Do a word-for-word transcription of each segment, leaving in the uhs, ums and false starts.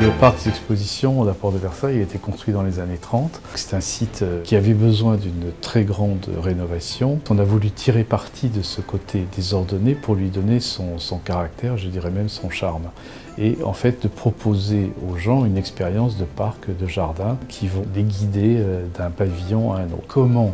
Le parc d'exposition de la Porte de Versailles a été construit dans les années trente. C'est un site qui avait besoin d'une très grande rénovation. On a voulu tirer parti de ce côté désordonné pour lui donner son, son caractère, je dirais même son charme. Et en fait de proposer aux gens une expérience de parc, de jardin, qui vont les guider d'un pavillon à un autre. Comment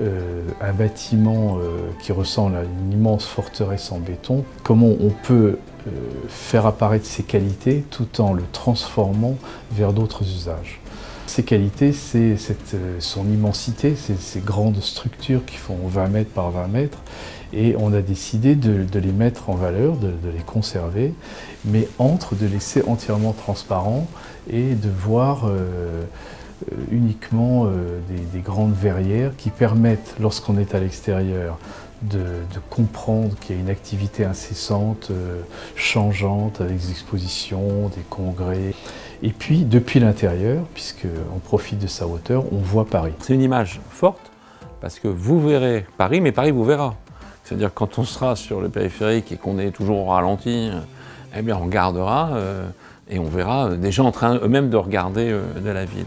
Euh, un bâtiment euh, qui ressemble à une immense forteresse en béton, comment on peut euh, faire apparaître ses qualités tout en le transformant vers d'autres usages. Ses qualités, c'est euh, son immensité, c'est ces grandes structures qui font vingt mètres par vingt mètres, et on a décidé de, de les mettre en valeur, de, de les conserver, mais entre de laisser entièrement transparent et de voir euh, uniquement euh, des, des grandes verrières qui permettent, lorsqu'on est à l'extérieur, de, de comprendre qu'il y a une activité incessante, euh, changeante, avec des expositions, des congrès. Et puis, depuis l'intérieur, puisqu'on profite de sa hauteur, on voit Paris. C'est une image forte, parce que vous verrez Paris, mais Paris vous verra. C'est-à-dire, quand on sera sur le périphérique et qu'on est toujours au ralenti, eh bien, on regardera euh, et on verra des gens en train eux-mêmes de regarder euh, de la ville.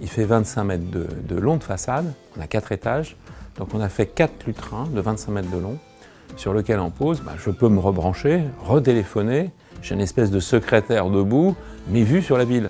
Il fait vingt-cinq mètres de, de long de façade, on a quatre étages, donc on a fait quatre lutrins de vingt-cinq mètres de long, sur lequel en pause, bah, je peux me rebrancher, retéléphoner, j'ai une espèce de secrétaire debout, mais vue sur la ville.